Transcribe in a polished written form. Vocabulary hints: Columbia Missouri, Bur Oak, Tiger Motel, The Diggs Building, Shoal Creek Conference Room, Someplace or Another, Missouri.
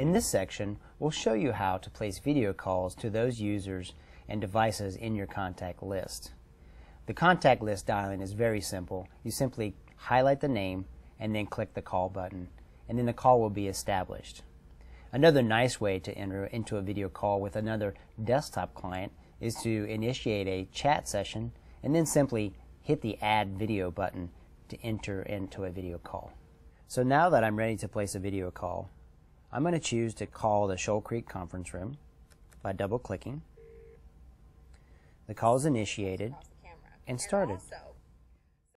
In this section, we'll show you how to place video calls to those users and devices in your contact list. The contact list dialing is very simple. You simply highlight the name and then click the call button, and then the call will be established. Another nice way to enter into a video call with another desktop client is to initiate a chat session and then simply hit the Add Video button to enter into a video call. So now that I'm ready to place a video call, I'm going to choose to call the Shoal Creek Conference Room by double-clicking. The call is initiated and started.